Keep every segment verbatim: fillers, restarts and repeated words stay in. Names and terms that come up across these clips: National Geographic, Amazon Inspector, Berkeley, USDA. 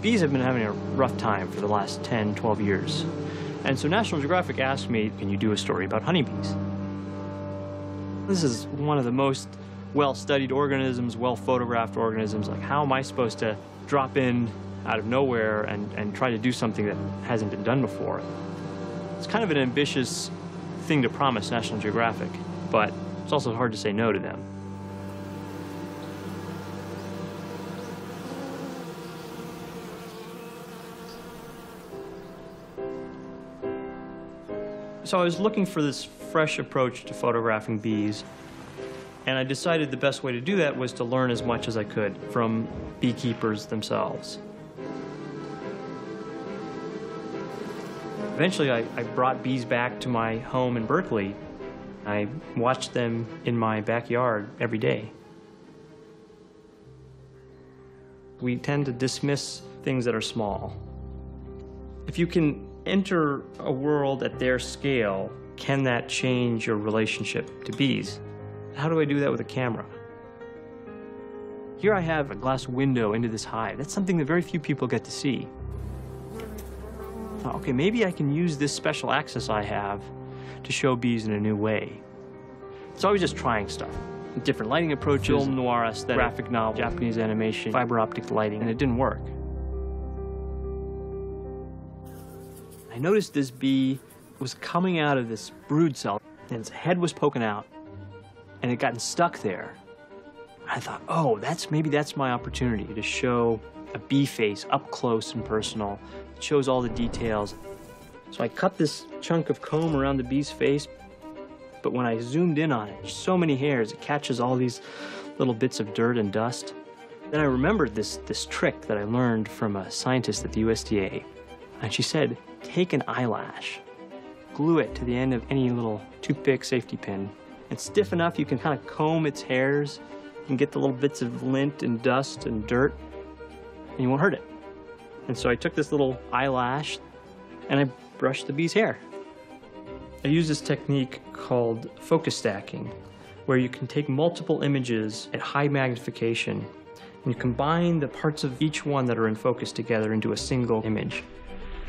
bees have been having a rough time for the last ten, twelve years. And so National Geographic asked me, can you do a story about honeybees? This is one of the most well-studied organisms, well-photographed organisms. Like, how am I supposed to drop in out of nowhere and, and try to do something that hasn't been done before? It's kind of an ambitious thing to promise National Geographic, but it's also hard to say no to them. So I was looking for this fresh approach to photographing bees, and I decided the best way to do that was to learn as much as I could from beekeepers themselves. Eventually, I, I brought bees back to my home in Berkeley. I watched them in my backyard every day. We tend to dismiss things that are small. If you can enter a world at their scale, can that change your relationship to bees? How do I do that with a camera? Here I have a glass window into this hive. That's something that very few people get to see. Oh, okay, maybe I can use this special access I have to show bees in a new way. It's always just trying stuff. Different lighting approaches, film noir aesthetic, graphic novel, Japanese animation, fiber optic lighting, and it didn't work. I noticed this bee was coming out of this brood cell, and its head was poking out, and it gotten stuck there. I thought, oh, that's maybe that's my opportunity to show a bee face up close and personal. It shows all the details. So I cut this chunk of comb around the bee's face, but when I zoomed in on it, so many hairs, it catches all these little bits of dirt and dust. Then I remembered this, this trick that I learned from a scientist at the U S D A, and she said, take an eyelash, glue it to the end of any little toothpick safety pin. It's stiff enough you can kind of comb its hairs and get the little bits of lint and dust and dirt, and you won't hurt it. And so I took this little eyelash and I brushed the bee's hair. I use this technique called focus stacking, where you can take multiple images at high magnification and combine the parts of each one that are in focus together into a single image.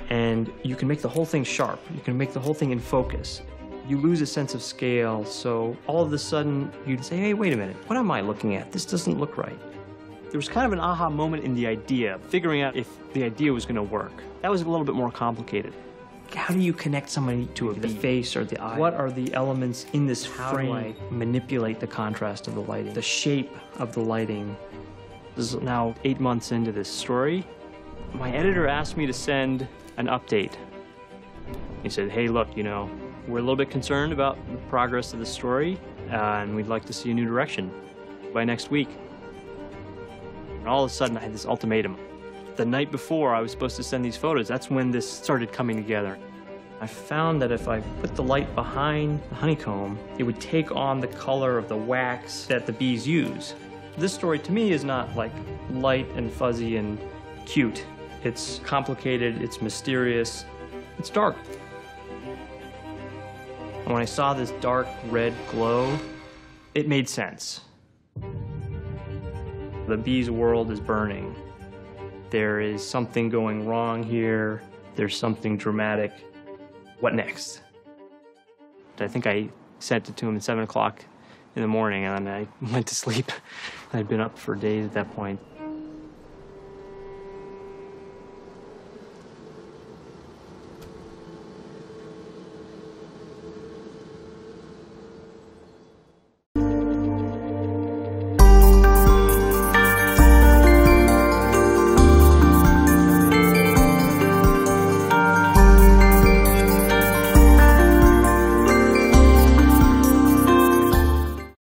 And you can make the whole thing sharp. You can make the whole thing in focus. You lose a sense of scale, so all of a sudden you'd say, hey, wait a minute, what am I looking at? This doesn't look right. There was kind of an aha moment in the idea, figuring out if the idea was gonna work. That was a little bit more complicated. How do you connect somebody to a the face or the eye? What are the elements in this frame? How do I manipulate the contrast of the lighting? The shape of the lighting. This is now eight months into this story. My editor asked me to send an update. He said, hey, look, you know, we're a little bit concerned about the progress of the story, uh, and we'd like to see a new direction by next week. And all of a sudden, I had this ultimatum. The night before I was supposed to send these photos, that's when this started coming together. I found that if I put the light behind the honeycomb, it would take on the color of the wax that the bees use. This story, to me, is not like light and fuzzy and cute. It's complicated, it's mysterious, it's dark. And when I saw this dark red glow, it made sense. The bee's world is burning. There is something going wrong here. There's something dramatic. What next? I think I sent it to him at seven o'clock in the morning, and I went to sleep. I'd been up for days at that point.